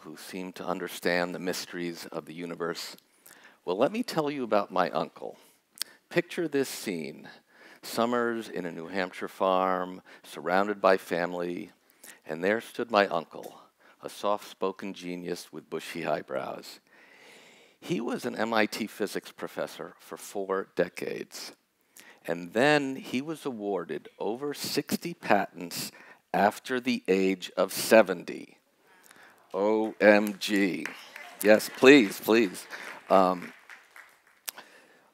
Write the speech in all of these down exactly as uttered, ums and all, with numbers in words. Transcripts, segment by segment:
people who seem to understand the mysteries of the universe. Well, let me tell you about my uncle. Picture this scene. Summers in a New Hampshire farm, surrounded by family, and there stood my uncle, a soft-spoken genius with bushy eyebrows. He was an M I T physics professor for four decades. And then he was awarded over sixty patents after the age of seventy. O M G. Yes, please, please. Um,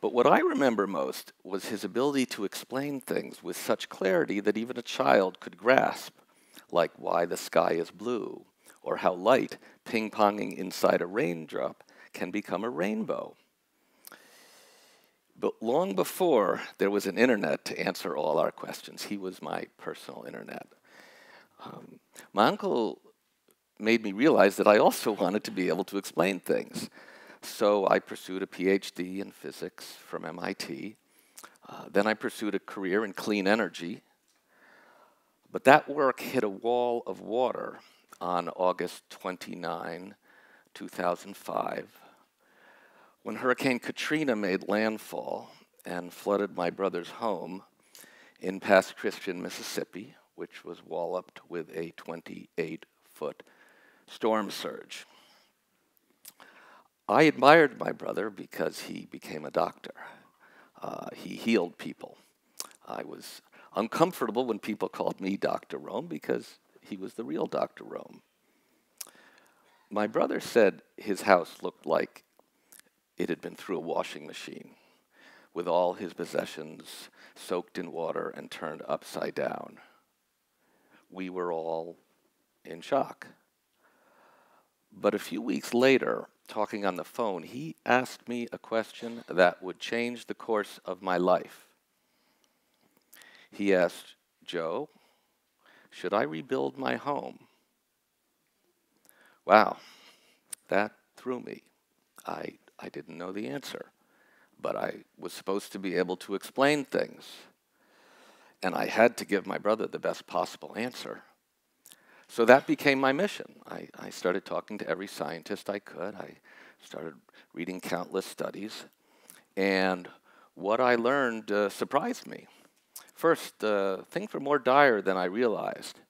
but what I remember most was his ability to explain things with such clarity that even a child could grasp, like why the sky is blue, or how light ping-ponging inside a raindrop can become a rainbow. But long before there was an internet to answer all our questions, he was my personal internet. Um, my uncle made me realize that I also wanted to be able to explain things. So I pursued a PhD in physics from M I T. Uh, then I pursued a career in clean energy. But that work hit a wall of water on August twenty-ninth, two thousand five. When Hurricane Katrina made landfall and flooded my brother's home in Pass Christian, Mississippi, which was walloped with a twenty-eight foot storm surge. I admired my brother because he became a doctor. Uh, he healed people. I was uncomfortable when people called me Doctor Rome because he was the real Doctor Rome. My brother said his house looked like it had been through a washing machine, with all his possessions soaked in water and turned upside down. We were all in shock. But a few weeks later, talking on the phone, he asked me a question that would change the course of my life. He asked, "Joe, should I rebuild my home?" Wow, that threw me. I I didn't know the answer, but I was supposed to be able to explain things. And I had to give my brother the best possible answer. So that became my mission. I, I started talking to every scientist I could. I started reading countless studies. And what I learned uh, surprised me. First, uh, things were more dire than I realized.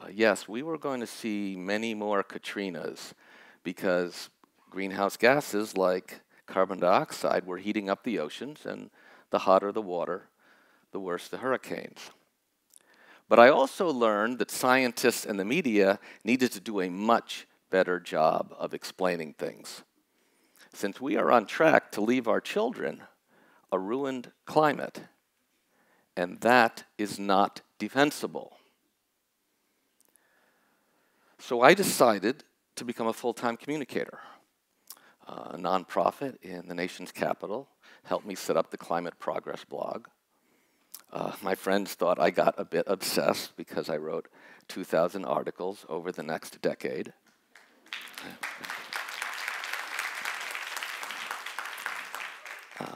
Uh, yes, we were going to see many more Katrinas because greenhouse gases like carbon dioxide were heating up the oceans, and the hotter the water, the worse the hurricanes. But I also learned that scientists and the media needed to do a much better job of explaining things. Since we are on track to leave our children a ruined climate, and that is not defensible. So I decided to become a full-time communicator. Uh, a nonprofit in the nation's capital helped me set up the Climate Progress blog. Uh, my friends thought I got a bit obsessed because I wrote two thousand articles over the next decade. um,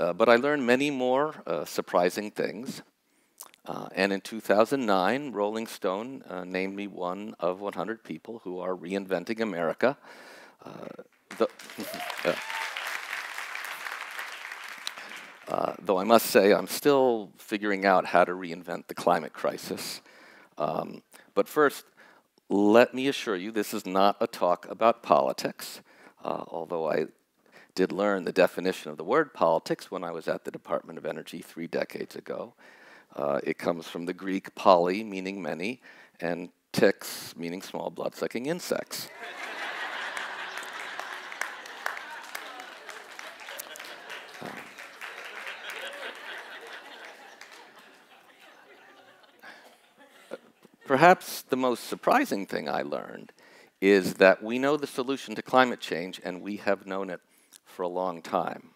uh, but I learned many more uh, surprising things. Uh, and in two thousand nine, Rolling Stone uh, named me one of one hundred people who are reinventing America. Uh, uh, uh, though I must say, I'm still figuring out how to reinvent the climate crisis. Um, but first, let me assure you, this is not a talk about politics, uh, although I did learn the definition of the word politics when I was at the Department of Energy three decades ago. Uh, it comes from the Greek poly, meaning many, and ticks, meaning small blood-sucking insects. Perhaps the most surprising thing I learned is that we know the solution to climate change, and we have known it for a long time.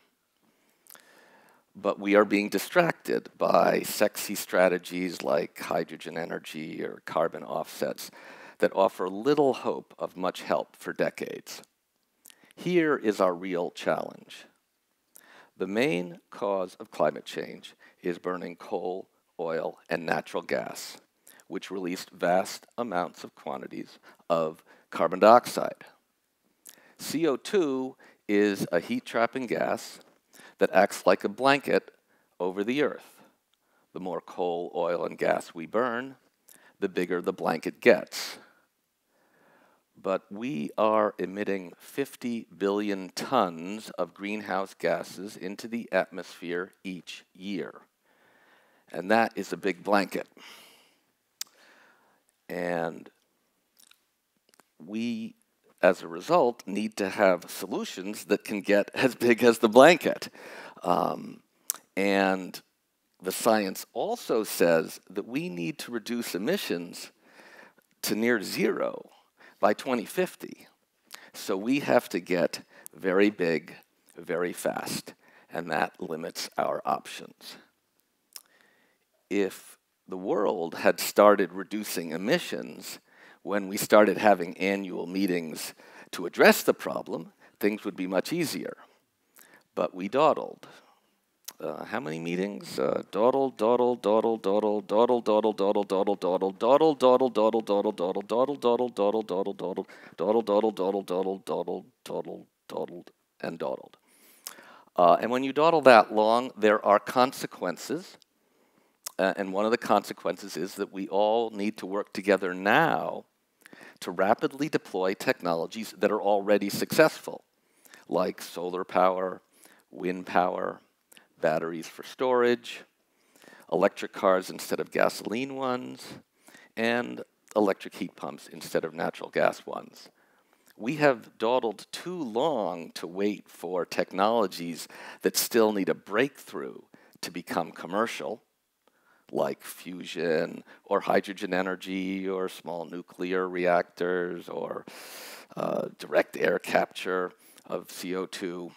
But we are being distracted by sexy strategies like hydrogen energy or carbon offsets that offer little hope of much help for decades. Here is our real challenge. The main cause of climate change is burning coal, oil, and natural gas, which released vast amounts of quantities of carbon dioxide. C O two is a heat-trapping gas that acts like a blanket over the Earth. The more coal, oil, and gas we burn, the bigger the blanket gets. But we are emitting fifty billion tons of greenhouse gases into the atmosphere each year. And that is a big blanket. And we, as a result, need to have solutions that can get as big as the blanket. Um, and the science also says that we need to reduce emissions to near zero by twenty fifty. So we have to get very big, very fast, and that limits our options. If the world had started reducing emissions when we started having annual meetings to address the problem, things would be much easier. But we dawdled. Uh, how many meetings? Uh, dawdle, dawdle, dawdle, dawdle, dawdle, dawdle, dawdle, dawdle, dawdle, dawdle, dawdle, dawdle, dawdle, dawdle, dawdle, dawdle, dawdle, dawdle, dawdle, dawdle, dawdle, dawdle, dawdle, dawdle, dawdle, dawdled, and dawdled. And when you dawdle that long, there are consequences. And one of the consequences is that we all need to work together now to rapidly deploy technologies that are already successful, like solar power, wind power, batteries for storage, electric cars instead of gasoline ones, and electric heat pumps instead of natural gas ones. We have dawdled too long to wait for technologies that still need a breakthrough to become commercial, like fusion or hydrogen energy or small nuclear reactors or uh, direct air capture of C O two.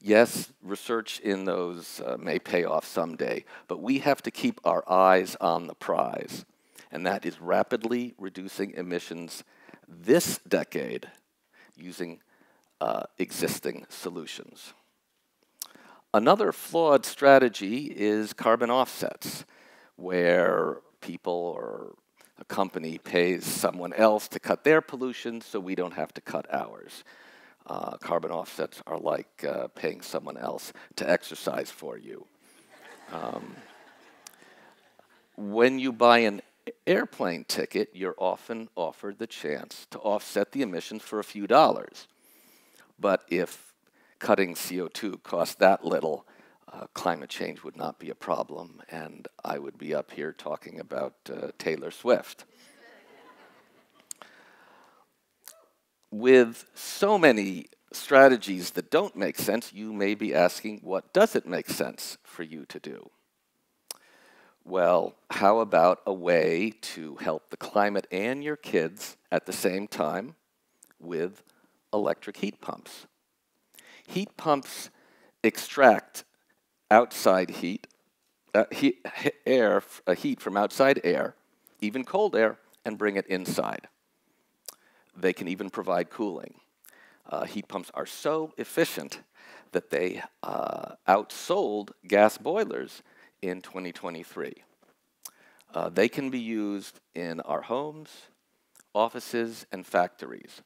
Yes, research in those uh, may pay off someday, but we have to keep our eyes on the prize, and that is rapidly reducing emissions this decade using uh, existing solutions. Another flawed strategy is carbon offsets, where people or a company pays someone else to cut their pollution so we don't have to cut ours. Uh, carbon offsets are like uh, paying someone else to exercise for you. Um, when you buy an airplane ticket, you're often offered the chance to offset the emissions for a few dollars. But if cutting C O two costs that little, uh, climate change would not be a problem, and I would be up here talking about uh, Taylor Swift. With so many strategies that don't make sense, you may be asking, what does it make sense for you to do? Well, how about a way to help the climate and your kids at the same time with electric heat pumps? Heat pumps extract outside heat, uh, heat, air, uh, heat from outside air, even cold air, and bring it inside. They can even provide cooling. Uh, heat pumps are so efficient that they uh, outsold gas boilers in twenty twenty-three. Uh, they can be used in our homes, offices, and factories.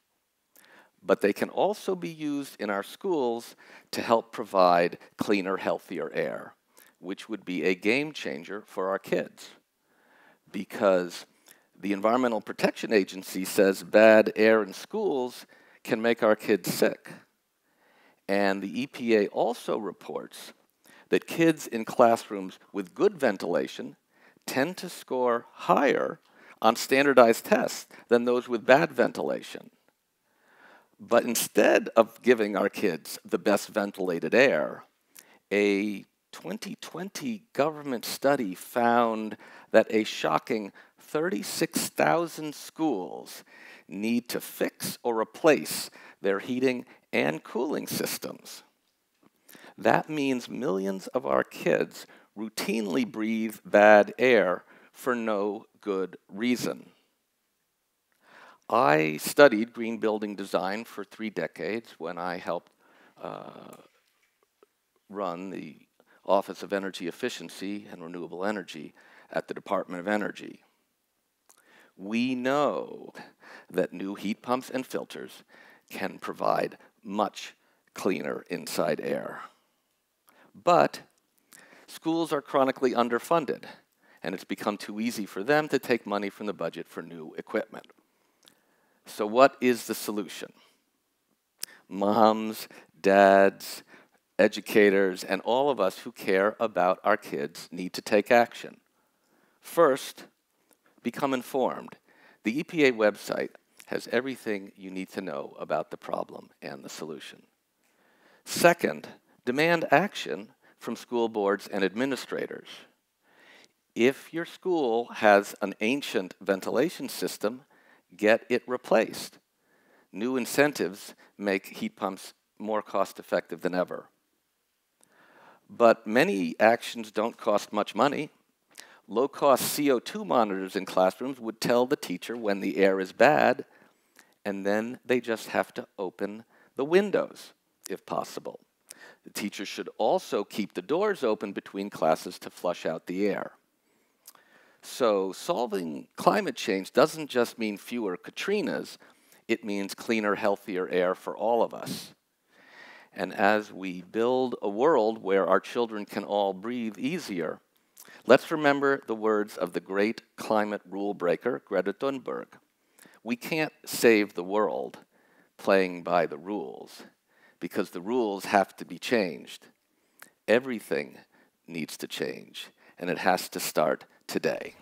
But they can also be used in our schools to help provide cleaner, healthier air, which would be a game changer for our kids, because the Environmental Protection Agency says bad air in schools can make our kids sick. And the E P A also reports that kids in classrooms with good ventilation tend to score higher on standardized tests than those with bad ventilation. But instead of giving our kids the best ventilated air, a twenty twenty government study found that a shocking thirty-six thousand schools need to fix or replace their heating and cooling systems. That means millions of our kids routinely breathe bad air for no good reason. I studied green building design for three decades when I helped uh, run the Office of Energy Efficiency and Renewable Energy at the Department of Energy. we know that new heat pumps and filters can provide much cleaner inside air. But schools are chronically underfunded, and it's become too easy for them to take money from the budget for new equipment. So what is the solution? Moms, dads, educators, and all of us who care about our kids need to take action. First, become informed. The E P A website has everything you need to know about the problem and the solution. Second, demand action from school boards and administrators. If your school has an ancient ventilation system, get it replaced. New incentives make heat pumps more cost-effective than ever. But many actions don't cost much money. Low-cost C O two monitors in classrooms would tell the teacher when the air is bad, and then they just have to open the windows, if possible. The teacher should also keep the doors open between classes to flush out the air. So solving climate change doesn't just mean fewer Katrinas, it means cleaner, healthier air for all of us. And as we build a world where our children can all breathe easier, let's remember the words of the great climate rule breaker, Greta Thunberg. We can't save the world playing by the rules, because the rules have to be changed. Everything needs to change, and it has to start today.